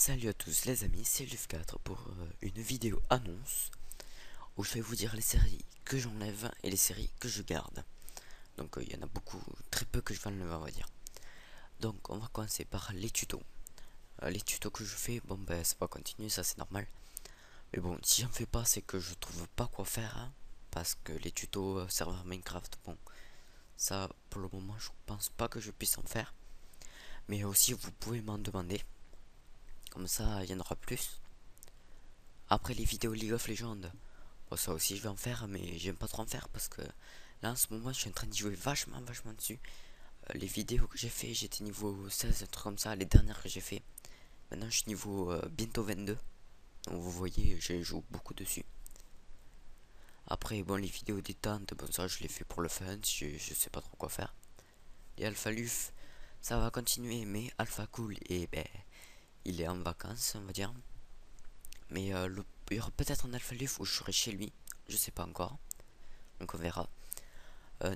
Salut à tous les amis, c'est Luff4 pour une vidéo annonce où je vais vous dire les séries que j'enlève et les séries que je garde. Donc il y en a beaucoup, très peu que je vais enlever on va dire. Donc on va commencer par les tutos. Les tutos que je fais, bon ben c'est pas continu, ça c'est normal. Mais bon, si j'en fais pas c'est que je trouve pas quoi faire hein, parce que les tutos serveur Minecraft, bon ça pour le moment je pense pas que je puisse en faire. Mais aussi vous pouvez m'en demander. Comme ça il y en aura plus. Après les vidéos League of Legends, bon, ça aussi je vais en faire, mais j'aime pas trop en faire parce que là en ce moment je suis en train de jouer vachement dessus. Les vidéos que j'ai fait, j'étais niveau 16, un truc comme ça, les dernières que j'ai fait. Maintenant je suis niveau bientôt 22, donc vous voyez je joue beaucoup dessus. Après bon, les vidéos détente, bon ça je les fais pour le fun, je sais pas trop quoi faire. Et Alpha Luff, ça va continuer, mais Alpha Cool et ben il est en vacances on va dire, mais il y aura peut-être un Alpha Luff où je serai chez lui, je sais pas encore, donc on verra.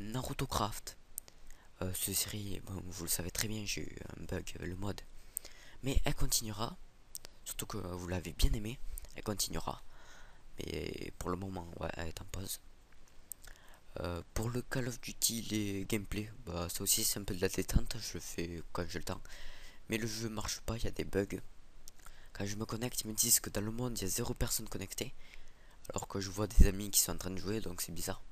Naruto Craft, cette série, bon, vous le savez très bien, j'ai eu un bug le mode, mais elle continuera, surtout que vous l'avez bien aimé, elle continuera, mais pour le moment ouais, elle est en pause. Pour le Call of Duty, les gameplays, bah ça aussi c'est un peu de la détente, je le fais quand j'ai le temps. Mais le jeu marche pas, il y a des bugs. Quand je me connecte, ils me disent que dans le monde il y a 0 personne connectée, alors que je vois des amis qui sont en train de jouer, donc c'est bizarre.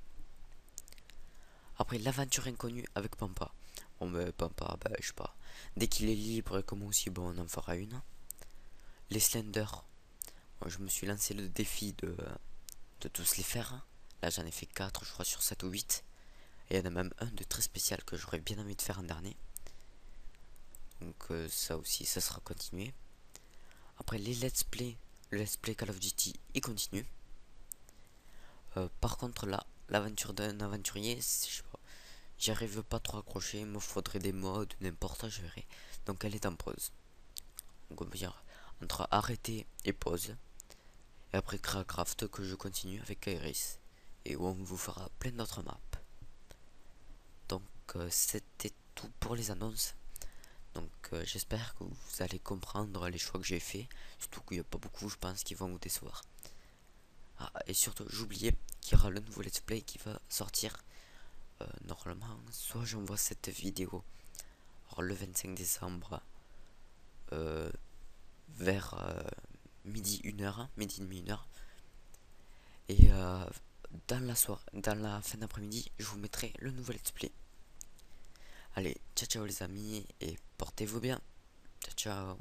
Après l'aventure inconnue avec Pampa. Bon ben Pampa, ben je sais pas. Dès qu'il est libre, comme aussi, bon on en fera une. Les Slender. Bon, je me suis lancé le défi de tous les faire. Là j'en ai fait 4 je crois sur 7 ou 8. Et il y en a même un de très spécial que j'aurais bien envie de faire en dernier. Donc ça aussi ça sera continué. Après les let's play, le let's play Call of Duty il continue. Par contre là l'aventure d'un aventurier, je sais pas, j'arrive pas trop à accrocher, il me faudrait des modes, n'importe, je verrai. Donc elle est en pause. Donc on peut dire entre arrêter et pause. Et après Crackraft que je continue avec Iris et où on vous fera plein d'autres maps. Donc c'était tout pour les annonces. Donc j'espère que vous allez comprendre les choix que j'ai fait, surtout qu'il n'y a pas beaucoup je pense qui vont vous décevoir. Ah, et surtout j'oubliais qu'il y aura le nouveau let's play qui va sortir normalement, soit j'envoie cette vidéo alors, le 25 décembre vers midi 1h, midi et demi 1h, et dans la fin d'après-midi je vous mettrai le nouveau let's play. Allez, ciao ciao les amis et portez-vous bien. Ciao ciao.